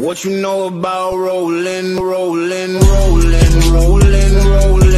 What you know about rolling, rolling, rolling, rolling, rolling?